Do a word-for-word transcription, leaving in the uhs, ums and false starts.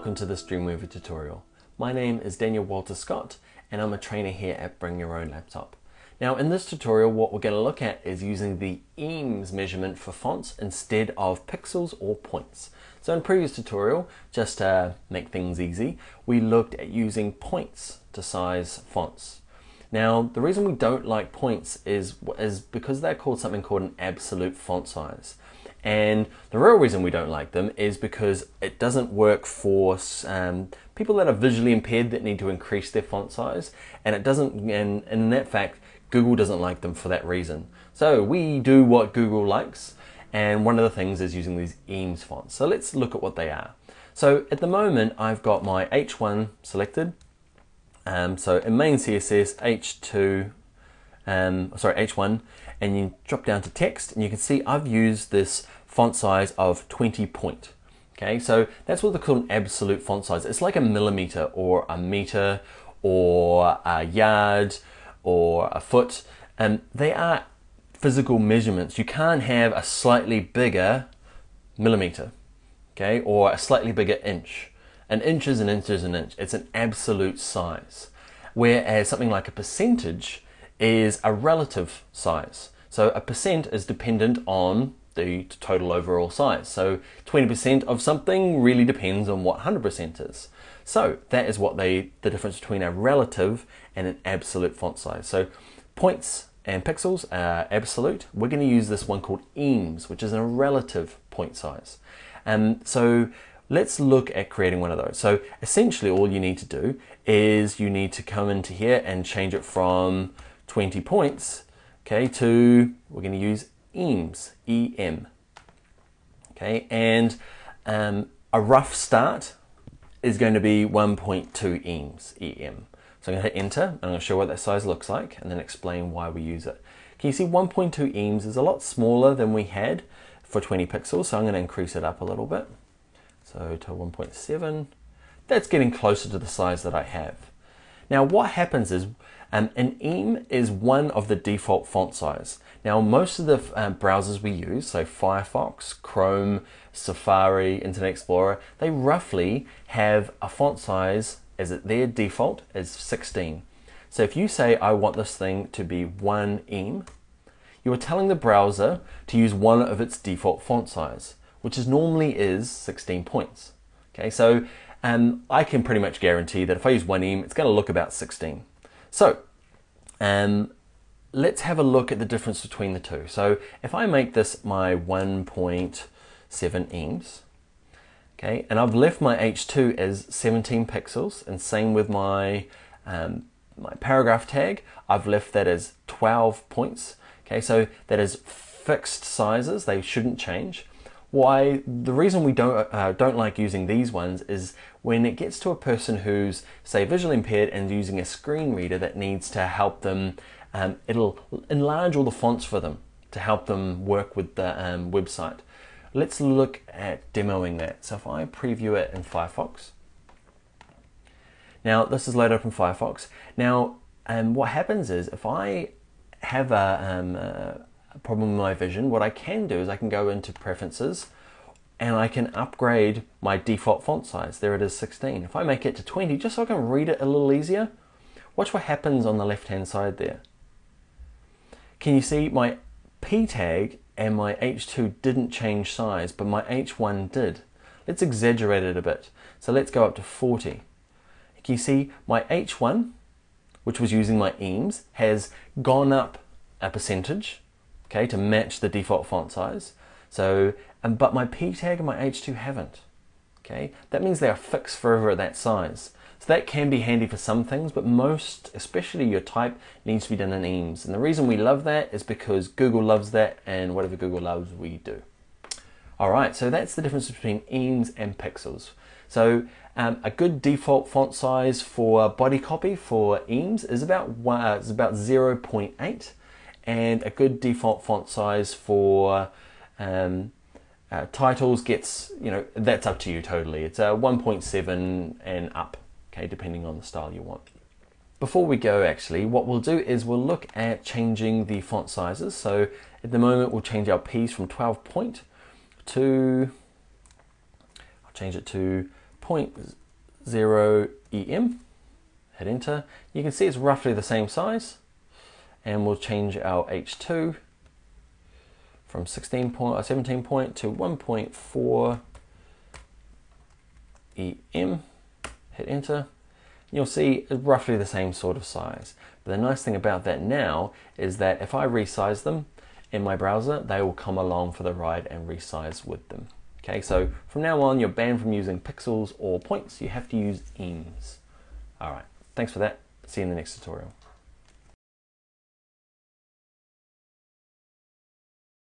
welcome to this Dreamweaver tutorial. My name is Daniel Walter Scott and I'm a trainer here at Bring Your Own Laptop. Now in this tutorial what we're going to look at is using the Em's measurement for fonts instead of pixels or points. So in previous tutorial, just to make things easy, we looked at using points to size fonts. Now the reason we don't like points is, is because they're called something called an absolute font size. And the real reason we don't like them is because it doesn't work for um, people that are visually impaired that need to increase their font size, and it doesn't, and, and in that fact, Google doesn't like them for that reason. So we do what Google likes, and one of the things is using these Em fonts. So let's look at what they are. So at the moment, I've got my H one selected. Um, so in main C S S, H two, um, sorry, H one, and you drop down to text and you can see I've used this font size of twenty point. Okay, so that's what they call an absolute font size. It's like a millimeter or a meter or a yard or a foot, and they are physical measurements. You can't have a slightly bigger millimeter, okay, or a slightly bigger inch. An inch is an inch is an inch. It's an absolute size. Whereas something like a percentage is a relative size. So a percent is dependent on the total overall size. So twenty percent of something really depends on what one hundred percent is. So that is what they, the difference between a relative and an absolute font size. So points and pixels are absolute. We're going to use this one called Em's, which is a relative point size. And so let's look at creating one of those. So essentially all you need to do is you need to come into here and change it from twenty points, okay, to, we're going to use Em's, E M, okay, and um, a rough start is going to be one point two Em's, E M. So I'm going to hit enter and I'm going to show what that size looks like and then explain why we use it. Can you see one point two Em's is a lot smaller than we had for twenty pixels, so I'm going to increase it up a little bit. So to one point seven, that's getting closer to the size that I have. Now what happens is, Um, an Em is one of the default font size. Now most of the uh, browsers we use, so Firefox, Chrome, Safari, Internet Explorer, they roughly have a font size as their default is sixteen. So if you say I want this thing to be one Em, you are telling the browser to use one of its default font size, which is normally is sixteen points. Okay, so um, I can pretty much guarantee that if I use one Em, it's going to look about sixteen. So um, let's have a look at the difference between the two. So if I make this my one point seven Em's, okay, and I've left my H two as seventeen pixels, and same with my, um, my paragraph tag, I've left that as twelve points, okay, so that is fixed sizes, they shouldn't change. Why, the reason we don't, uh, don't like using these ones is when it gets to a person who's, say, visually impaired and using a screen reader that needs to help them, um, it'll enlarge all the fonts for them to help them work with the um, website. Let's look at demoing that. So if I preview it in Firefox. Now, this is loaded up in Firefox. Now, um, what happens is if I have a... Um, a problem with my vision, what I can do is I can go into preferences and I can upgrade my default font size. There it is, sixteen. If I make it to twenty, just so I can read it a little easier, watch what happens on the left hand side there. Can you see my P tag and my H two didn't change size, but my H one did. Let's exaggerate it a bit. So let's go up to forty. Can you see my H one, which was using my Em's, has gone up a percentage, okay, to match the default font size. So, and, but my P tag and my H two haven't, okay? That means they are fixed forever at that size. So that can be handy for some things, but most, especially your type, needs to be done in Em's. And the reason we love that is because Google loves that, and whatever Google loves, we do. All right, so that's the difference between Em's and pixels. So um, a good default font size for body copy for Em's is about, uh, it's about zero point eight. And a good default font size for um, uh, titles gets, you know, that's up to you totally. It's a one point seven and up, okay, depending on the style you want. Before we go, actually, what we'll do is we'll look at changing the font sizes. So at the moment, we'll change our P's from twelve point to, I'll change it to one point zero E M, hit enter. You can see it's roughly the same size, and we'll change our H two from sixteen point or seventeen point to one point four E M, hit enter. You'll see roughly the same sort of size. But the nice thing about that now is that if I resize them in my browser, they will come along for the ride and resize with them. Okay, so from now on, you're banned from using pixels or points. You have to use ems. All right, thanks for that. See you in the next tutorial.